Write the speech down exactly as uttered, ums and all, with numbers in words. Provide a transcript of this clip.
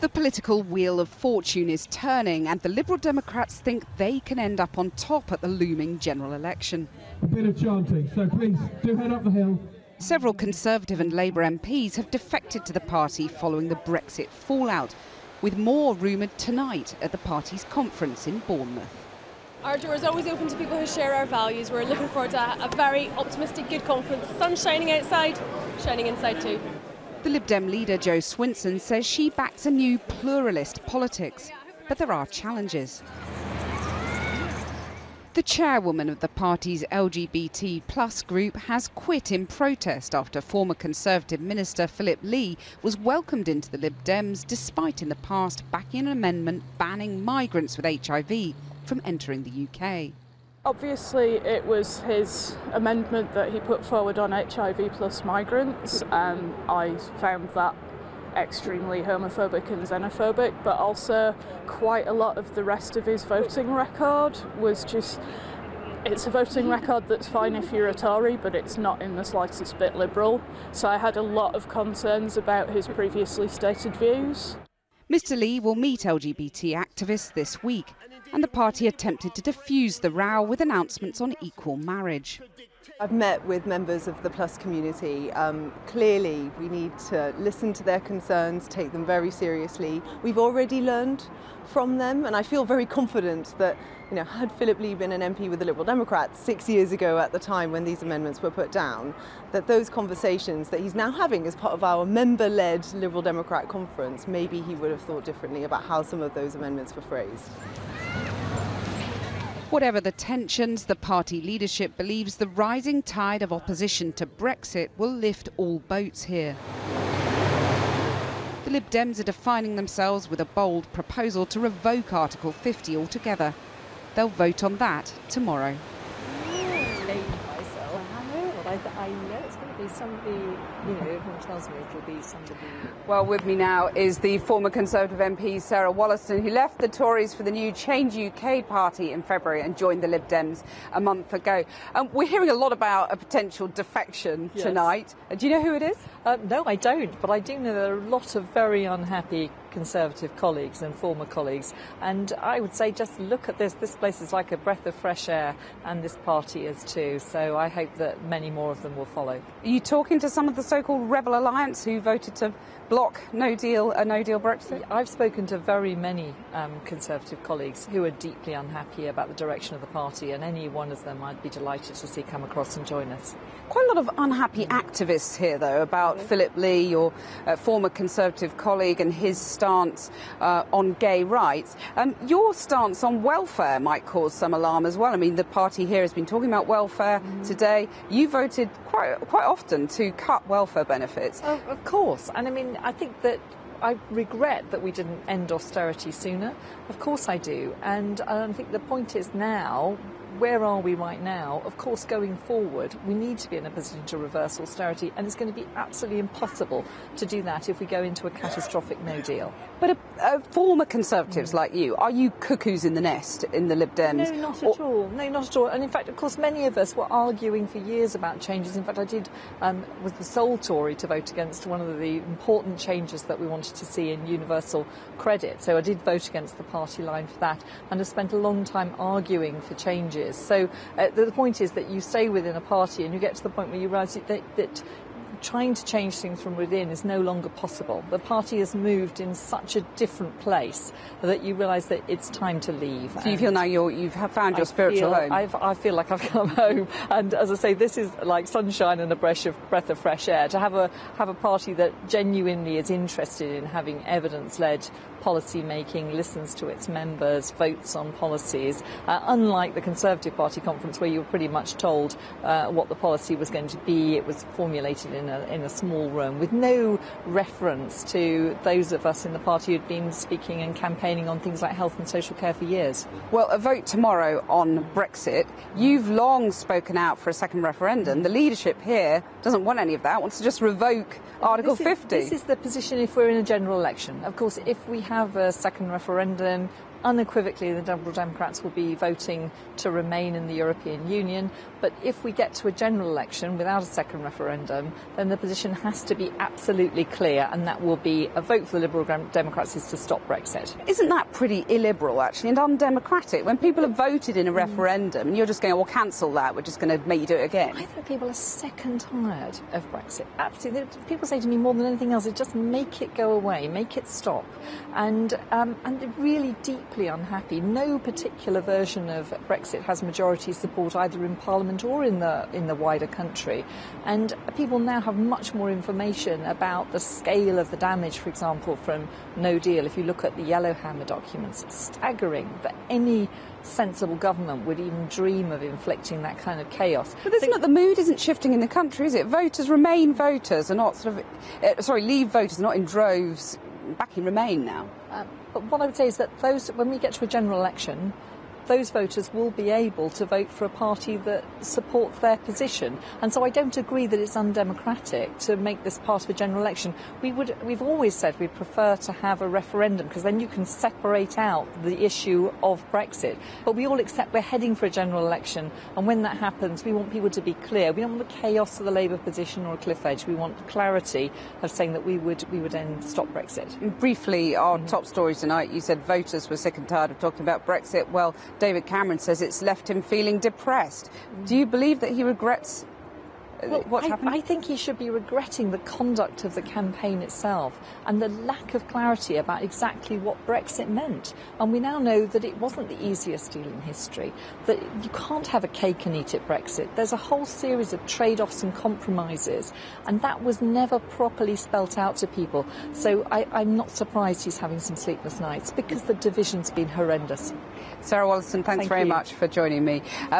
The political wheel of fortune is turning, and the Liberal Democrats think they can end up on top at the looming general election. A bit of chanting, so please do head up the hill. Several Conservative and Labour M Ps have defected to the party following the Brexit fallout, with more rumoured tonight at the party's conference in Bournemouth. Our door is always open to people who share our values. We're looking forward to a very optimistic, good conference. Sun shining outside, shining inside too. The Lib Dem leader Jo Swinson says she backs a new pluralist politics, but there are challenges. The chairwoman of the party's L G B T plus group has quit in protest after former Conservative Minister Philip Lee was welcomed into the Lib Dems despite in the past backing an amendment banning migrants with H I V from entering the U K. Obviously, it was his amendment that he put forward on H I V plus migrants, and I found that extremely homophobic and xenophobic, but also quite a lot of the rest of his voting record was just, it's a voting record that's fine if you're a Tory, but it's not in the slightest bit liberal. So I had a lot of concerns about his previously stated views. Mr Lee will meet L G B T activists this week, and the party attempted to diffuse the row with announcements on equal marriage. I've met with members of the plus community. Um, clearly, we need to listen to their concerns, take them very seriously. We've already learned from them, and I feel very confident that, you know, had Philip Lee been an M P with the Liberal Democrats six years ago at the time when these amendments were put down, that those conversations that he's now having as part of our member-led Liberal Democrat conference, maybe he would have thought differently about how some of those amendments were phrased. Whatever the tensions, the party leadership believes the rising tide of opposition to Brexit will lift all boats here. The Lib Dems are defining themselves with a bold proposal to revoke Article fifty altogether. They'll vote on that tomorrow. I know it's going to be somebody, you know, everyone tells me it will be somebody. Well, with me now is the former Conservative M P Sarah Wollaston, who left the Tories for the new Change U K party in February and joined the Lib Dems a month ago. Um, we're hearing a lot about a potential defection yes. tonight. Uh, do you know who it is? Uh, no, I don't, but I do know there are a lot of very unhappy Conservative colleagues and former colleagues, and I would say just look at this. This place is like a breath of fresh air, and this party is too, so I hope that many more of them will follow. Are you talking to some of the so-called Rebel Alliance who voted to block no deal, a no deal Brexit? I've spoken to very many um, Conservative colleagues who are deeply unhappy about the direction of the party, and any one of them I'd be delighted to see come across and join us. Quite a lot of unhappy mm. activists here, though, about mm. Philip Lee, your uh, former Conservative colleague, and his stance uh, on gay rights. Um, your stance on welfare might cause some alarm as well. I mean, the party here has been talking about welfare mm. today. You voted quite quite often to cut welfare benefits. Oh, of course. And I mean, I think that I regret that we didn't end austerity sooner. Of course I do. And I think the point is now, where are we right now? Of course, going forward, we need to be in a position to reverse austerity, and it's going to be absolutely impossible to do that if we go into a catastrophic no deal. But a, a former Conservatives mm. like you, are you cuckoos in the nest in the Lib Dems? No, not or at all. No, not at all. And in fact, of course, many of us were arguing for years about changes. In fact, I did, um, was the sole Tory to vote against one of the important changes that we wanted to see in universal credit. So I did vote against the party line for that, and have spent a long time arguing for changes. So uh, the point is that you stay within a party and you get to the point where you realise that, that trying to change things from within is no longer possible. The party has moved in such a different place that you realise that it's time to leave. So you feel now you're, you've found your I spiritual feel, home? I've, I feel like I've come home, and as I say, this is like sunshine and a breath of, breath of fresh air. To have a, have a party that genuinely is interested in having evidence-led policy making, listens to its members, votes on policies, uh, unlike the Conservative Party conference where you were pretty much told uh, what the policy was going to be. It was formulated in a, in a small room with no reference to those of us in the party who'd been speaking and campaigning on things like health and social care for years. Well, a vote tomorrow on Brexit. You've long spoken out for a second referendum. The leadership here doesn't want any of that, wants to just revoke Article fifty. This is the position if we're in a general election. Of course, if we have a second referendum, unequivocally the Liberal Democrats will be voting to remain in the European Union. But if we get to a general election without a second referendum, then the position has to be absolutely clear, and that will be a vote for the Liberal Democrats is to stop Brexit. Isn't that pretty illiberal, actually, and undemocratic? When people have voted in a referendum and you're just going, well, cancel that, we're just going to make you do it again. I think people are sick and tired of Brexit. Absolutely. People say to me more than anything else, just make it go away, make it stop. And, um, and they're really deeply unhappy. No particular version of Brexit has majority support either in Parliament or in the, in the wider country. And people now have much more information about the scale of the damage, for example, from no deal. If you look at the Yellowhammer documents, it's staggering that any sensible government would even dream of inflicting that kind of chaos. But isn't so, it, the mood isn't shifting in the country, is it? Voters remain voters and not sort of, uh, sorry, leave voters, not in droves, back in Remain now. Um, but what I would say is that those, when we get to a general election, those voters will be able to vote for a party that supports their position. And so I don't agree that it's undemocratic to make this part of a general election. We would, we've always said we prefer to have a referendum, because then you can separate out the issue of Brexit. But we all accept we're heading for a general election, and when that happens, we want people to be clear. We don't want the chaos of the Labour position or a cliff edge. We want clarity of saying that we would, we would end stop Brexit. Briefly, our mm-hmm. top story tonight, you said voters were sick and tired of talking about Brexit. Well, David Cameron says it's left him feeling depressed. Do you believe that he regrets well, what's I, happened? I think he should be regretting the conduct of the campaign itself and the lack of clarity about exactly what Brexit meant. And we now know that it wasn't the easiest deal in history, that you can't have a cake-and-eat-it Brexit. There's a whole series of trade-offs and compromises, and that was never properly spelt out to people. So I, I'm not surprised he's having some sleepless nights, because the division's been horrendous. Sarah Wollaston, thanks Thank very you. much for joining me. Uh,